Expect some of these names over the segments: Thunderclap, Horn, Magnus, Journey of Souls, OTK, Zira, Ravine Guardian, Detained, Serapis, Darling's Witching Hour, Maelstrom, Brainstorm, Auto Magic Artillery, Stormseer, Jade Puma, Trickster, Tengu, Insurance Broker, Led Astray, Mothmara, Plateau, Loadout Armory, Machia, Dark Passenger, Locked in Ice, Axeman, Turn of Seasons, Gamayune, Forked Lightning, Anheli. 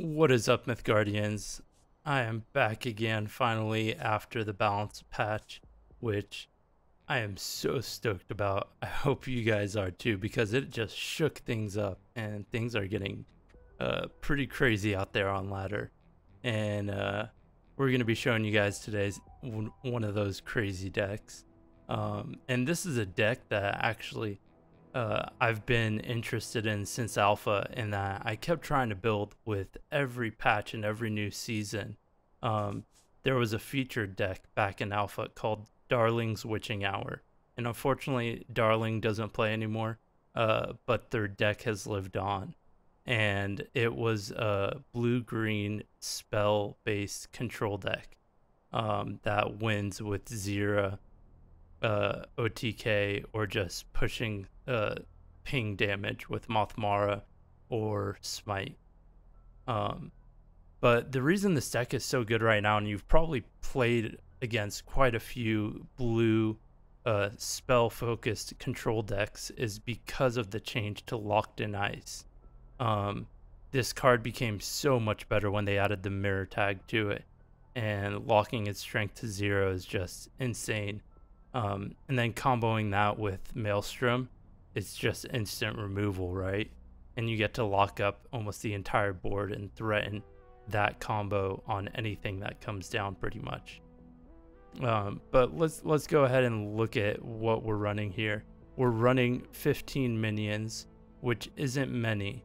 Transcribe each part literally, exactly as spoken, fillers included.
What is up, Myth Guardians? I am back again finally after the balance patch, which I am so stoked about. I hope you guys are too, because it just shook things up and things are getting uh, pretty crazy out there on ladder. And uh, we're going to be showing you guys today's one of those crazy decks. Um, and this is a deck that actually Uh, I've been interested in since alpha, and that I kept trying to build with every patch and every new season. Um, there was a featured deck back in alpha called Darling's Witching Hour, and unfortunately Darling doesn't play anymore, uh, but their deck has lived on, and it was a blue-green spell-based control deck um, that wins with Zira, uh, O T K, or just pushing Uh, ping damage with Mothmara or Smite. Um, but the reason this deck is so good right now, and you've probably played against quite a few blue uh, spell-focused control decks, is because of the change to Locked in Ice. Um, this card became so much better when they added the mirror tag to it, and locking its strength to zero is just insane. Um, and then comboing that with Maelstrom, it's just instant removal, right? And you get to lock up almost the entire board and threaten that combo on anything that comes down, pretty much. Um, but let's let's go ahead and look at what we're running here. We're running fifteen minions, which isn't many,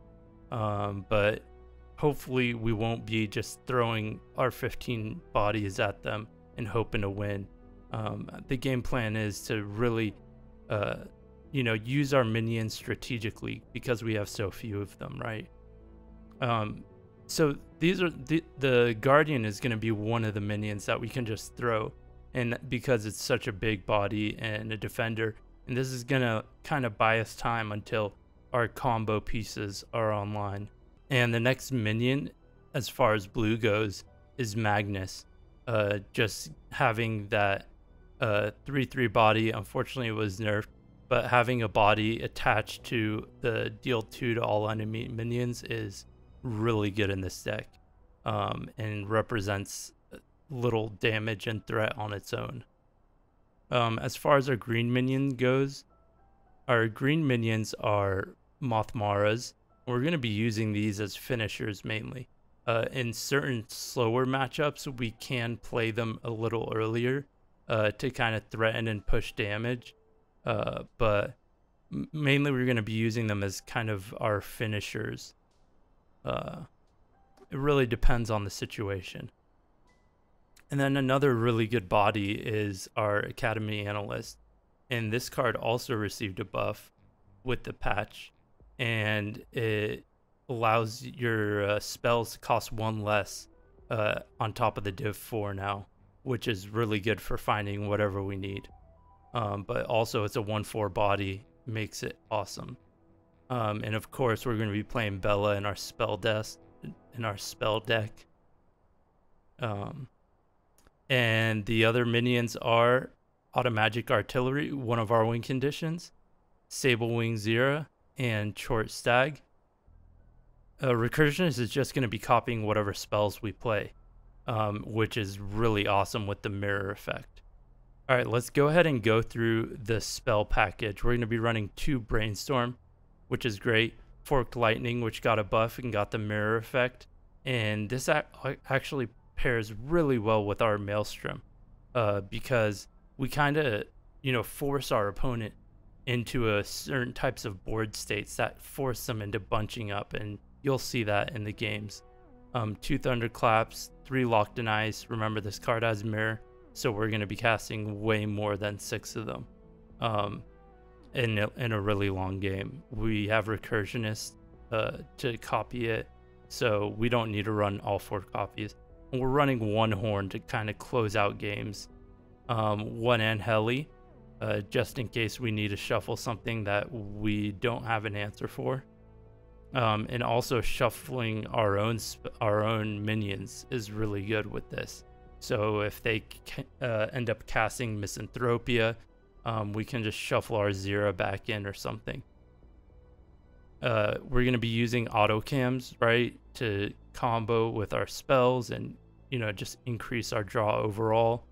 um, but hopefully we won't be just throwing our fifteen bodies at them and hoping to win. Um, the game plan is to really uh, you know, use our minions strategically, because we have so few of them, right? Um, so these are the, the Guardian is going to be one of the minions that we can just throw, and because it's such a big body and a defender, and this is going to kind of buy us time until our combo pieces are online. And the next minion, as far as blue goes, is Magnus. Uh, just having that uh, three three body, unfortunately it was nerfed, but having a body attached to the deal two to all enemy minions is really good in this deck, um, and represents little damage and threat on its own. Um, as far as our green minion goes, our green minions are Mothmaras. We're going to be using these as finishers mainly. Uh, in certain slower matchups, we can play them a little earlier uh, to kind of threaten and push damage. Uh, but mainly we're going to be using them as kind of our finishers. Uh, it really depends on the situation. And then another really good body is our Academy Analyst. And this card also received a buff with the patch. And it allows your uh, spells to cost one less uh, on top of the div four now, which is really good for finding whatever we need. Um, but also it's a one four body, makes it awesome. Um, and of course we're going to be playing Bella in our spell desk, in our spell deck. Um, and the other minions are Auto Magic Artillery, one of our wing conditions, Sable Wing Zira, and Short Stag. Uh, Recursionist is just going to be copying whatever spells we play, um, which is really awesome with the mirror effect. All right, let's go ahead and go through the spell package. We're going to be running two Brainstorm, which is great, Forked Lightning, which got a buff and got the mirror effect, and this actually pairs really well with our Maelstrom uh, because we kind of, you know, force our opponent into a certain types of board states that force them into bunching up, and you'll see that in the games. Um, two Thunderclaps, three Locked in Ice. Remember, this card has mirror, so we're going to be casting way more than six of them um, in, a, in a really long game. We have Recursionist uh, to copy it, so we don't need to run all four copies. And we're running one Horn to kind of close out games. Um, one Anheli, uh, just in case we need to shuffle something that we don't have an answer for. Um, and also shuffling our own our own minions is really good with this. So if they uh, end up casting Misanthropia, um, we can just shuffle our Zira back in or something. Uh, we're going to be using auto cams, right, to combo with our spells and, you know, just increase our draw overall.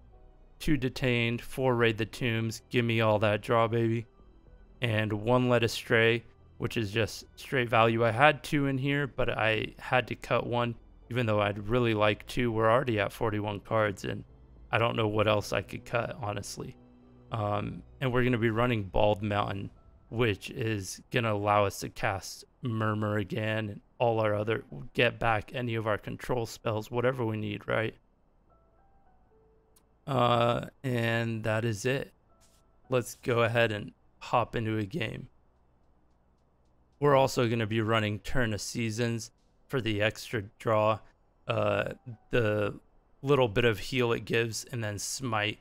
Two Detained, four Raid the Tombs, give me all that draw, baby. And one Led Astray, which is just straight value. I had two in here, but I had to cut one, even though I'd really like two. We're already at forty-one cards, and I don't know what else I could cut, honestly. Um, and we're going to be running Bald Mountain, which is going to allow us to cast Murmur again and all our other, get back any of our control spells, whatever we need, right? Uh, and that is it. Let's go ahead and hop into a game. We're also going to be running Turn of Seasons for the extra draw, uh, the little bit of heal it gives, and then Smite,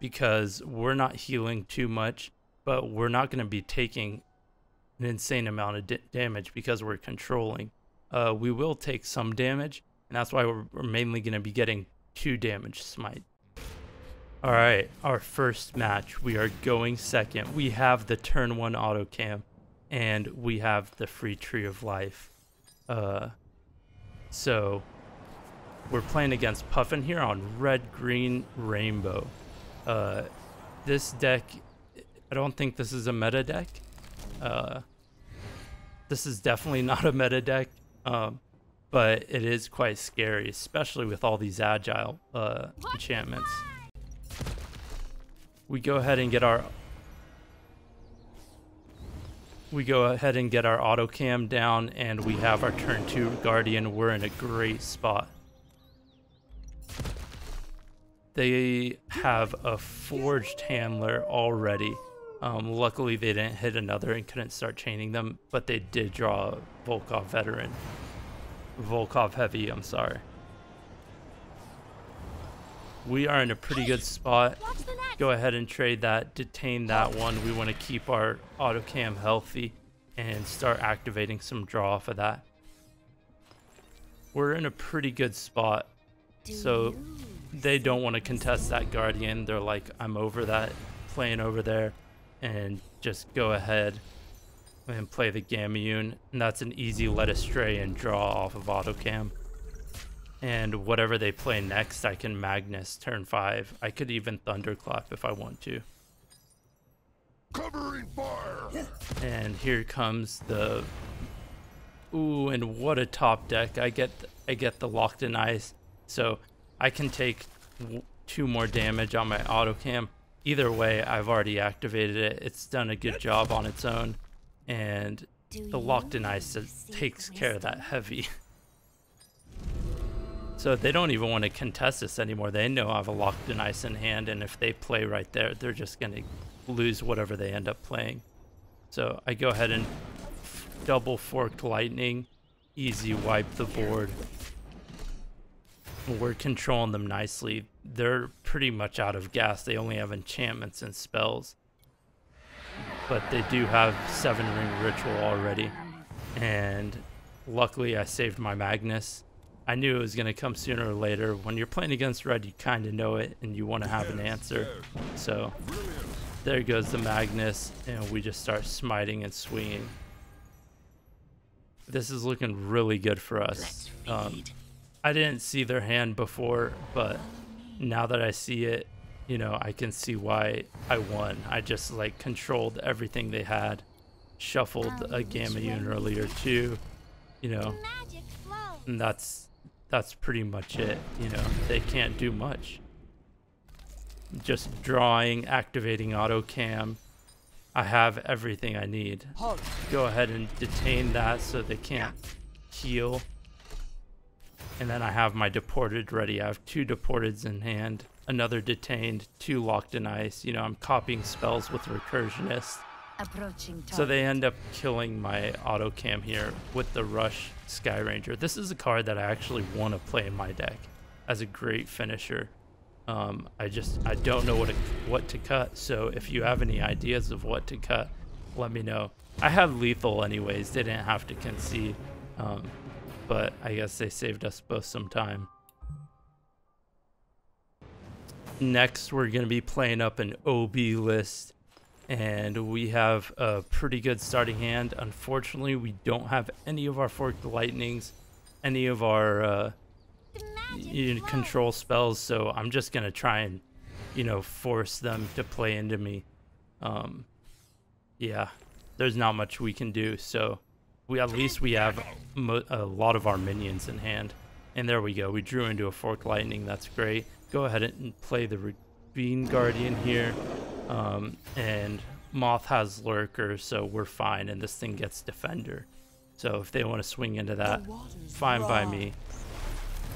because we're not healing too much, but we're not going to be taking an insane amount of damage because we're controlling. Uh, we will take some damage, and that's why we're, we're mainly going to be getting two damage Smite. All right, our first match, we are going second. We have the turn one auto cam, and we have the free Tree of Life. Uh, so we're playing against Puffin here on Red, Green, Rainbow. Uh, this deck, I don't think this is a meta deck. Uh, this is definitely not a meta deck, um, but it is quite scary, especially with all these agile uh, enchantments. We go ahead and get our we go ahead and get our auto cam down, and we have our turn two Guardian. We're in a great spot. They have a Forged Handler already. Um, luckily, they didn't hit another and couldn't start chaining them, but they did draw a Volkov Veteran. Volkov Heavy, I'm sorry. We are in a pretty good spot. Go ahead and trade that, detain that one. We want to keep our autocam healthy and start activating some draw for that. We're in a pretty good spot. So they don't want to contest that Guardian. They're like, I'm over that, playing over there, and just go ahead and play the Gamayune, and that's an easy Led Astray and draw off of autocam. And whatever they play next, I can Magnus turn five. I could even Thunderclap if I want to. Covering fire. And here comes the ooh, and what a top deck! I get the, I get the Locked in Ice, so I can take w two more damage on my autocam. Either way, I've already activated it. It's done a good job on its own, and the Locked in Ice takes care of that Heavy. So they don't even want to contest this anymore. They know I have a Locked in Ice in hand, and if they play right there, they're just going to lose whatever they end up playing. So I go ahead and double Forked Lightning, easy wipe the board. We're controlling them nicely. They're pretty much out of gas. They only have enchantments and spells, but they do have Seven Ring Ritual already, and luckily I saved my Magnus. I knew it was going to come sooner or later. When you're playing against red, you kind of know it, and you want to have an answer. So there goes the Magnus, and we just start smiting and swinging. This is looking really good for us. Um, I didn't see their hand before, but now that I see it, you know, I can see why I won. I just like controlled everything they had, shuffled a Gamayune earlier too, you know, and that's That's pretty much it. You know, they can't do much. Just drawing, activating autocam. I have everything I need. Go ahead and detain that so they can't heal. And then I have my Deported ready. I have two Deporteds in hand, another Detained, two Locked in Ice. You know, I'm copying spells with Recursionist. So they end up killing my autocam here with the Rush Sky Ranger. This is a card that I actually want to play in my deck as a great finisher. Um, I just I don't know what to, what to cut. So if you have any ideas of what to cut, let me know. I had lethal anyways. They didn't have to concede, um, but I guess they saved us both some time. Next, we're going to be playing up an O B list. and we have a pretty good starting hand. Unfortunately, we don't have any of our Forked Lightnings, any of our uh, control spells, so I'm just going to try and, you know, force them to play into me. Um, yeah, there's not much we can do, so we at least we have mo a lot of our minions in hand. And there we go. We drew into a Forked Lightning. That's great. Go ahead and play the Ravine Guardian here. Um, and Moth has Lurker, so we're fine. And this thing gets Defender. So if they want to swing into that, fine by me.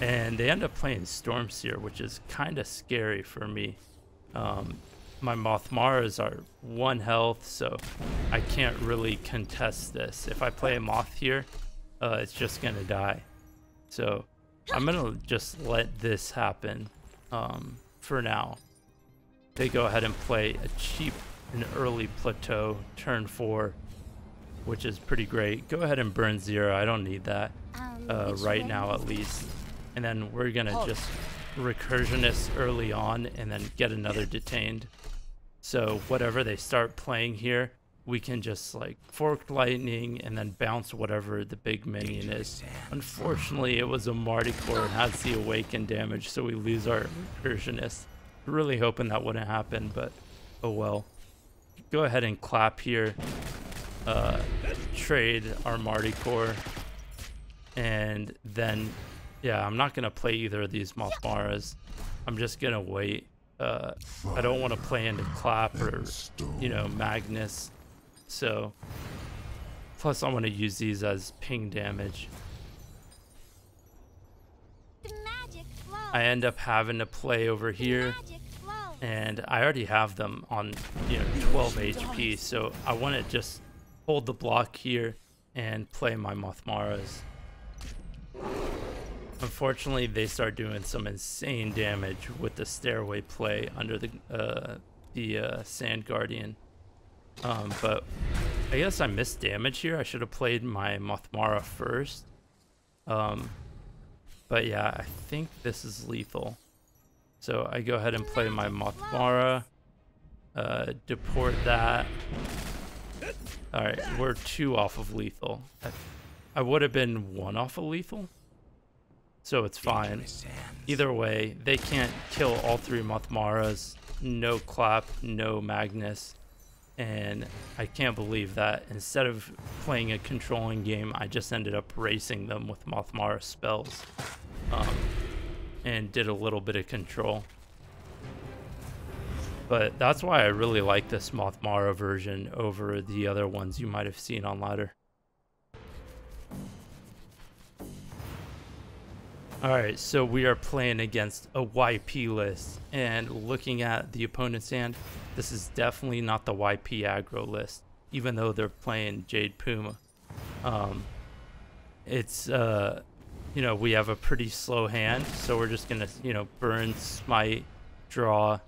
And they end up playing Stormseer, which is kind of scary for me. Um, my Mothmaras are one health, so I can't really contest this. If I play a Moth here, uh, it's just going to die. So I'm gonna just let this happen um, for now. They go ahead and play a cheap and early Plateau turn four, which is pretty great. Go ahead and burn Zira. I don't need that uh, right now at least. And then we're gonna just Recursionist early on and then get another Detained. So whatever they start playing here, we can just like Forked Lightning and then bounce whatever the big minion is. Unfortunately, it was a Mardicore and has the awakened damage, so we lose our Recursionist. Really hoping that wouldn't happen, but oh well. Go ahead and clap here. Uh, trade our Mardicore. And then, yeah, I'm not going to play either of these Mothmaras. I'm just going to wait. Uh, I don't want to play into Clap or, you know, Magnus. So, plus I'm going to use these as ping damage. The magic flow. I end up having to play over here, and I already have them on, you know, twelve H P, so I want to just hold the block here and play my Mothmaras. Unfortunately, they start doing some insane damage with the stairway play under the, uh, the uh, Sand Guardian. Um, but I guess I missed damage here. I should have played my Mothmara first. Um, but yeah, I think this is lethal. So I go ahead and play my Mothmara. Uh, deport that. Alright, we're two off of lethal. I would have been one off of lethal. So it's fine. Either way, they can't kill all three Mothmaras. No Clap, no Magnus. And I can't believe that instead of playing a controlling game, I just ended up racing them with Mothmara spells um, and did a little bit of control. But that's why I really like this Mothmara version over the other ones you might have seen on ladder. Alright, so we are playing against a Y P list, and looking at the opponent's hand, this is definitely not the Y P aggro list, even though they're playing Jade Puma. Um, it's, uh, you know, we have a pretty slow hand, so we're just going to, you know, burn, smite, draw.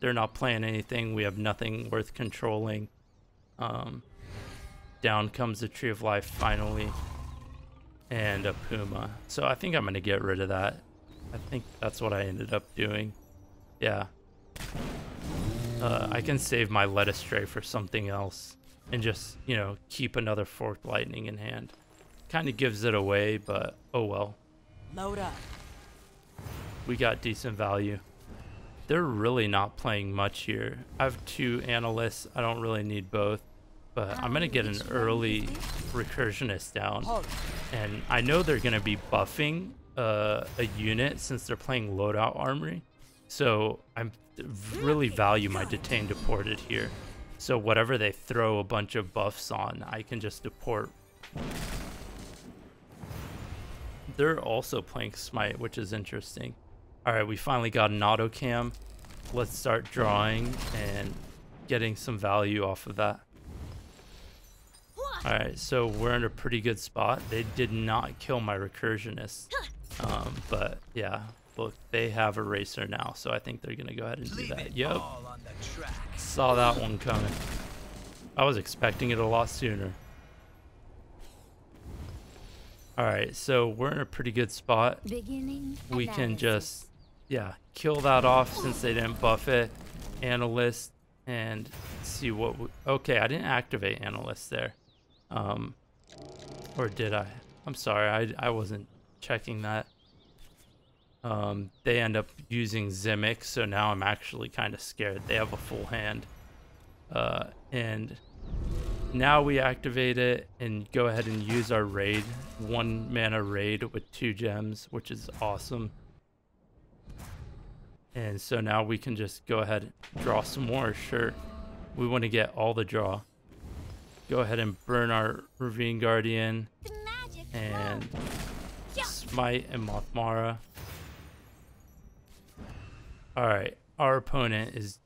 They're not playing anything. We have nothing worth controlling. Um, down comes the Tree of Life finally. And a Puma. So I think I'm going to get rid of that. I think that's what I ended up doing. Yeah. Uh, I can save my Led Astray for something else. And just, you know, keep another Forked Lightning in hand. Kind of gives it away, but oh well. Load up. We got decent value. They're really not playing much here. I have two analysts. I don't really need both. But I'm going to get an early Recursionist down. And I know they're going to be buffing uh, a unit since they're playing Loadout Armory. So I really value my Detained Deported here. So whatever they throw a bunch of buffs on, I can just deport. They're also playing Smite, which is interesting. Alright, we finally got an auto cam. Let's start drawing and getting some value off of that. Alright, so we're in a pretty good spot. They did not kill my Recursionist. Um, but yeah, look, they have a Racer now, so I think they're going to go ahead and do that. Yep. Saw that one coming. I was expecting it a lot sooner. Alright, so we're in a pretty good spot. We can just, yeah, kill that off since they didn't buff it. Analyst. and see what we, okay, I didn't activate Analyst there. Um, or did I? I'm sorry, I, I wasn't checking that. Um, they end up using Zimic, so now I'm actually kind of scared. They have a full hand. Uh, and now we activate it and go ahead and use our raid. One mana raid with two gems, which is awesome. And so now we can just go ahead and draw some more. Sure, we want to get all the draw. Go ahead and burn our Ravine Guardian and Smite and Mothmara. Alright, our opponent is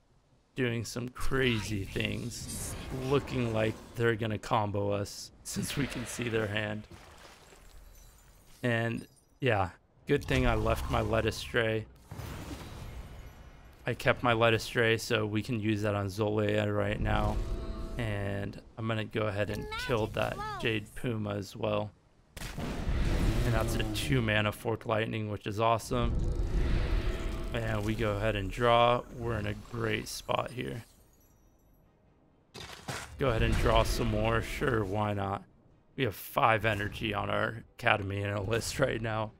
doing some crazy things, looking like they're gonna combo us since we can see their hand. And yeah, good thing I left my Led Astray. I kept my Led Astray, so we can use that on Zolea right now. And I'm gonna go ahead and kill that Jade Puma as well. And that's a two mana Forked Lightning, which is awesome. And we go ahead and draw. We're in a great spot here. Go ahead and draw some more. Sure, why not? We have five energy on our Academy Analyst right now.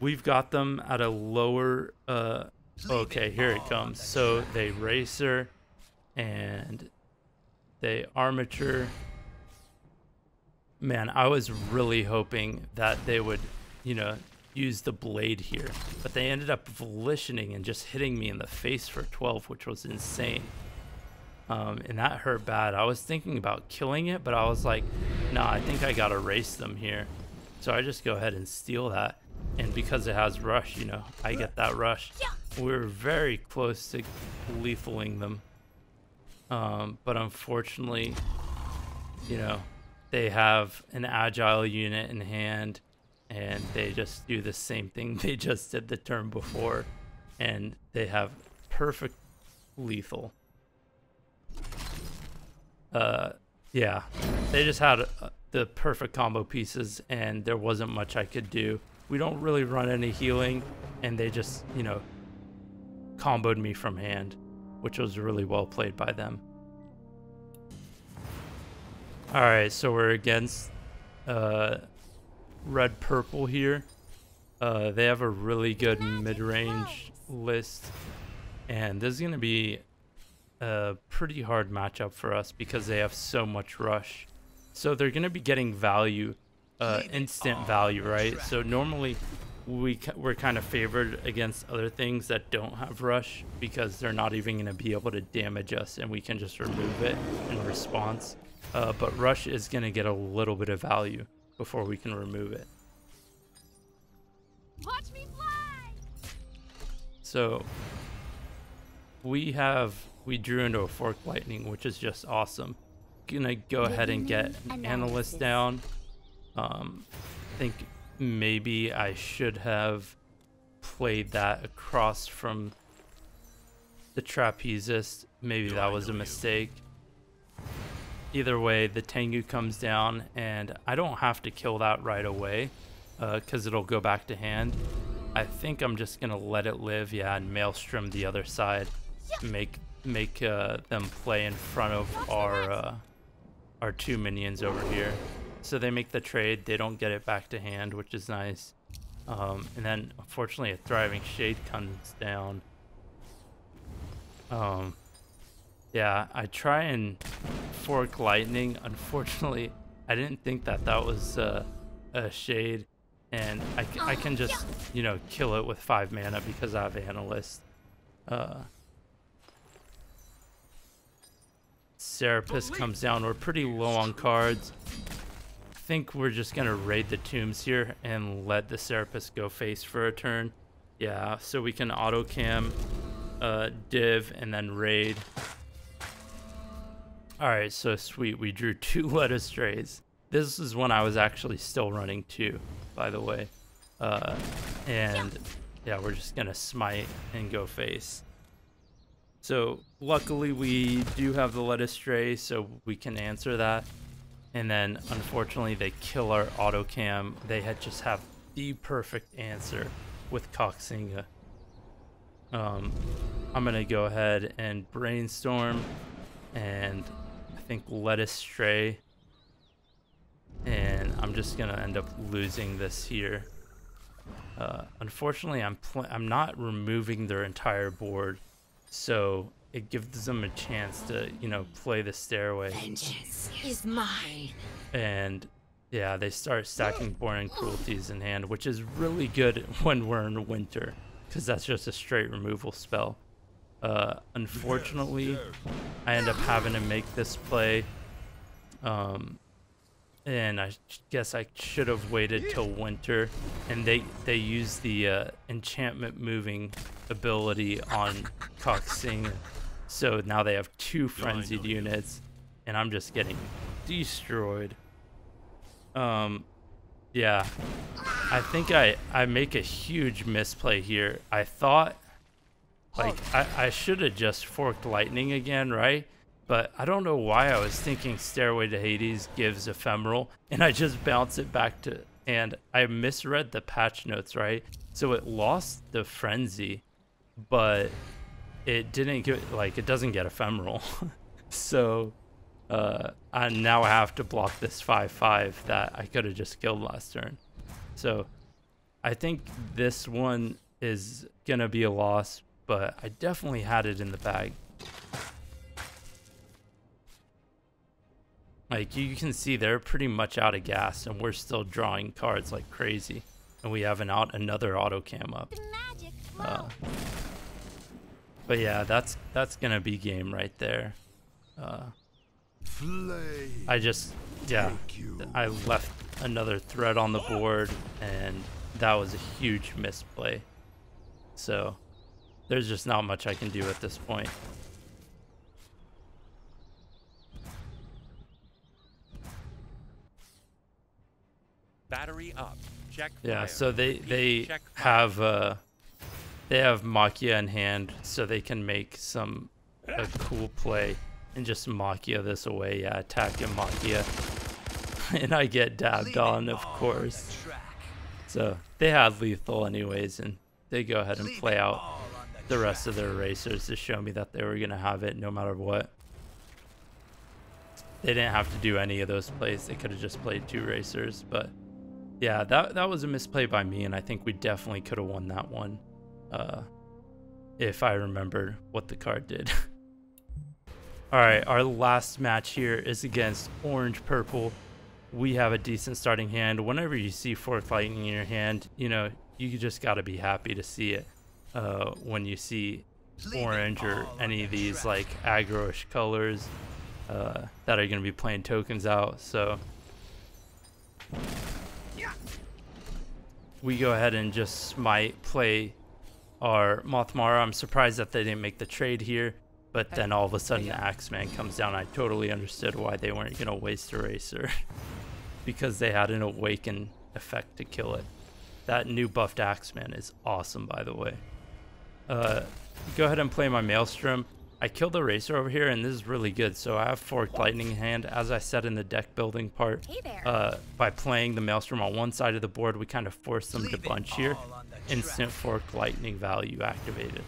We've got them at a lower... Uh, okay, here it comes. So they Racer and they Armature. Man, I was really hoping that they would, you know... use the blade here, but they ended up volitioning and just hitting me in the face for twelve, which was insane. Um, and that hurt bad. I was thinking about killing it, but I was like, nah, I think I gotta race them here. So I just go ahead and steal that. And because it has rush, you know, I get that rush. We were very close to lethaling them. Um, but unfortunately, you know, they have an agile unit in hand. And they just do the same thing they just did the turn before, and they have perfect lethal. Uh, yeah, they just had uh, the perfect combo pieces, and there wasn't much I could do. We don't really run any healing, and they just, you know, comboed me from hand, which was really well played by them. All right, so we're against... Uh, red purple here. Uh they have a really good mid-range list, and this is going to be a pretty hard matchup for us because they have so much rush. So they're going to be getting value, uh instant value, right? So normally we we're kind of favored against other things that don't have rush because they're not even going to be able to damage us, and we can just remove it in response. Uh but rush is going to get a little bit of value before we can remove it. Watch me fly! So we have we drew into a Forked Lightning, which is just awesome. Gonna go ahead and get an Analyst down. Um, I think maybe I should have played that across from the Trapezist. Maybe that was a mistake. Either way, the Tengu comes down, and I don't have to kill that right away because uh, it'll go back to hand. I think I'm just going to let it live, yeah, and Maelstrom the other side. Make make uh, them play in front of our, uh, our two minions over here. So they make the trade. They don't get it back to hand, which is nice. Um, and then, unfortunately, a Thriving Shade comes down. Um... Yeah, I try and Fork Lightning. Unfortunately, I didn't think that that was uh, a Shade. And I, I can just, you know, kill it with five mana because I have Analyst. Uh, Serapis comes down. We're pretty low on cards. I think we're just going to Raid the Tombs here and let the Serapis go face for a turn. Yeah, so we can auto cam, uh, div, and then Raid. Alright, so sweet, we drew two Led Astrays. This is when I was actually still running two, by the way. Uh, and yeah, we're just gonna Smite and go face. So luckily we do have the Led Astray, so we can answer that. And then unfortunately they kill our autocam. They had just have the perfect answer with Coxinga. Um, I'm going to go ahead and Brainstorm, and I think Led Astray, and I'm just going to end up losing this here. Uh, unfortunately, I'm pl I'm not removing their entire board, so it gives them a chance to, you know, play the stairway. Vengeance is mine. And yeah, they start stacking Born and Cruelties in hand, which is really good when we're in winter, because that's just a straight removal spell. Uh, unfortunately, I end up having to make this play, um, and I guess I should have waited till winter. And they they use the uh, enchantment moving ability on Coxing, so now they have two frenzied units, and I'm just getting destroyed. Um, yeah, I think I I make a huge misplay here. I thought. Like, I, I should have just forked lightning again, right? But I don't know why I was thinking Stairway to Hades gives Ephemeral, and I just bounce it back to, and I misread the patch notes, right? So it lost the Frenzy, but it didn't get, like, it doesn't get Ephemeral. So uh, I now have to block this five five that I could have just killed last turn. So I think this one is going to be a loss, but I definitely had it in the bag. Like, you can see they're pretty much out of gas, and we're still drawing cards like crazy. And we have an out another auto cam up. Uh, but yeah, that's that's gonna be game right there. Uh, I just, yeah, I left another threat on the board, and that was a huge misplay. So there's just not much I can do at this point. Battery up. Check. Yeah, so they they have uh, they have Machia in hand, so they can make some a cool play and just Machia this away. Yeah, attack and Machia, and I get dabbed on, of course. So they had lethal anyways, and they go ahead and play out the rest of their racers to show me that they were gonna have it no matter what. They didn't have to do any of those plays. They could have just played two racers, but yeah, that that was a misplay by me, and I think we definitely could have won that one, uh, if I remember what the card did. All right, our last match here is against Orange Purple. We have a decent starting hand. Whenever you see Forked Lightning in your hand, you know you just got to be happy to see it. Uh, when you see orange or any of these like aggro-ish colors uh, that are going to be playing tokens out, so we go ahead and just Smite, play our Mothmara. I'm surprised that they didn't make the trade here, but then all of a sudden Axeman comes down. I totally understood why they weren't going to waste a Racer, because they had an Awaken effect to kill it. That new buffed Axeman is awesome, by the way. Uh, go ahead and play my Maelstrom. I killed the Racer over here, and this is really good. So I have Forked Lightning in hand, as I said in the deck building part. Uh, by playing the Maelstrom on one side of the board, we kind of force them to bunch here. Instant Forked Lightning value activated.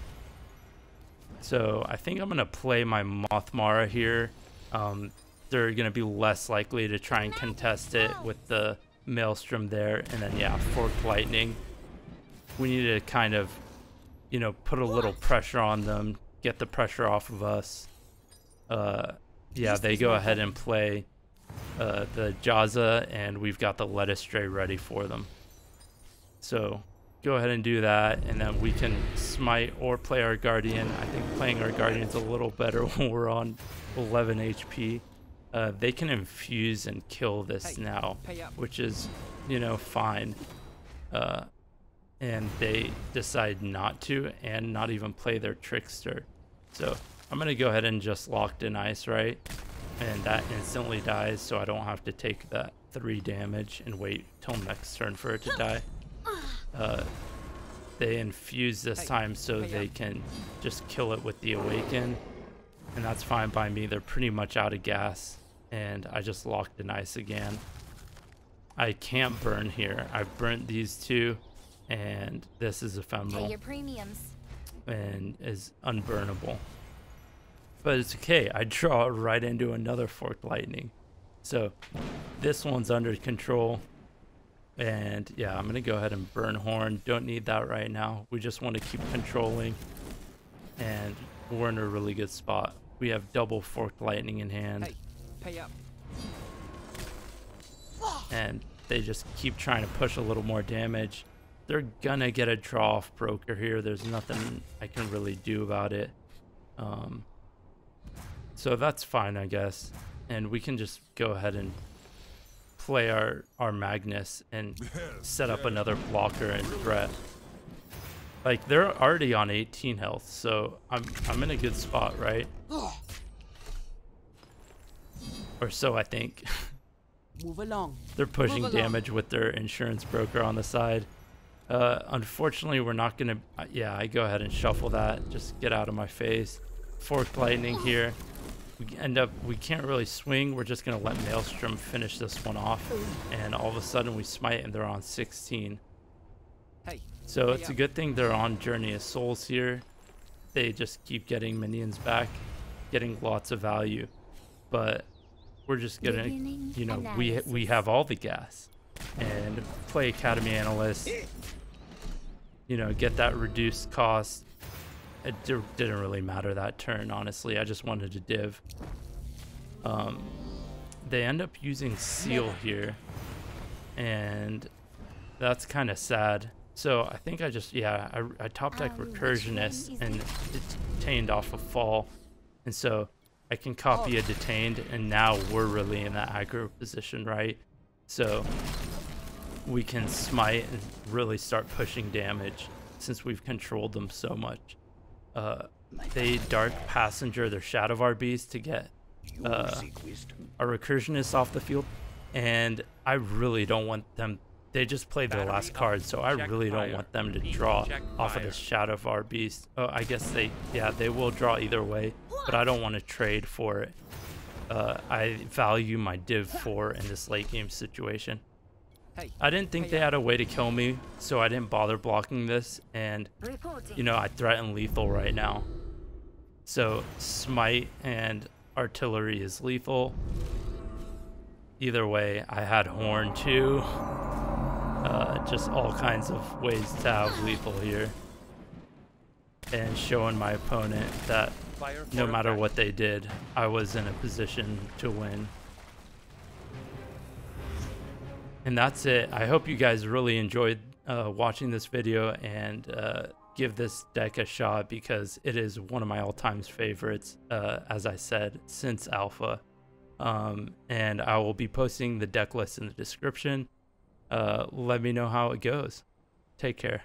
So I think I'm going to play my Mothmara here. Um, they're going to be less likely to try and contest it with the Maelstrom there, and then yeah, Forked Lightning. We need to kind of, you know, put a little pressure on them, get the pressure off of us. Uh, yeah, they go ahead and play uh, the Jaza, and we've got the Led Astray ready for them. So go ahead and do that, and then we can Smite or play our Guardian. I think playing our Guardian is a little better when we're on eleven H P. Uh, they can infuse and kill this now, which is, you know, fine. Uh, and they decide not to, and not even play their Trickster. So I'm going to go ahead and just Locked in Ice, right? And that instantly dies, so I don't have to take that three damage and wait till next turn for it to die. Uh, they infuse this time so they can just kill it with the Awaken. And that's fine by me. They're pretty much out of gas, and I just Locked in Ice again. I can't burn here. I've burnt these two, and this is Ephemeral. Pay your premiums. and is unburnable. But it's okay, I draw right into another Forked Lightning. So this one's under control. And yeah, I'm gonna go ahead and burn Horn. Don't need that right now. We just want to keep controlling. And we're in a really good spot. We have double Forked Lightning in hand. Hey, pay up. And they just keep trying to push a little more damage. They're gonna get a draw off broker here. There's nothing I can really do about it. Um, so that's fine, I guess. And we can just go ahead and play our, our Magnus and set up another blocker and threat. Like, they're already on eighteen health, so I'm, I'm in a good spot, right? Or so I think. Move along. They're pushing along. Damage with their insurance broker on the side. Uh, unfortunately, we're not going to... Yeah, I go ahead and shuffle that. Just get out of my face. Forked Lightning here. We end up, we can't really swing. We're just going to let Maelstrom finish this one off. And all of a sudden we smite and they're on sixteen. Hey. So it's a good thing they're on Journey of Souls here. They just keep getting minions back, getting lots of value. But we're just going to, you know, we, we have all the gas. And play Academy Analyst. You know, get that reduced cost. It didn't really matter that turn, honestly. I just wanted to div. Um, they end up using Seal here, and that's kind of sad. So I think I just, yeah, I, I top deck Recursionist and Detained off of Fall. And so I can copy a Detained, and now we're really in that aggro position, right? So we can smite and really start pushing damage since we've controlled them so much. Uh, they Dark Passenger their Shadowvar Beast to get uh, a Recursionist off the field, and I really don't want them. They just played their last card, so I really don't want them to draw off of the Shadowvar Beast. Oh, I guess they, yeah, they will draw either way, but I don't want to trade for it. Uh, I value my div four in this late game situation. I didn't think they had a way to kill me, so I didn't bother blocking this, and, you know, I threaten lethal right now. So, Smite and Artillery is lethal. Either way, I had Horn too. Uh, just all kinds of ways to have lethal here. And showing my opponent that no matter what they did, I was in a position to win. And that's it. I hope you guys really enjoyed uh, watching this video, and uh, give this deck a shot because it is one of my all-time favorites, uh, as I said, since Alpha. Um, and I will be posting the deck list in the description. Uh, let me know how it goes. Take care.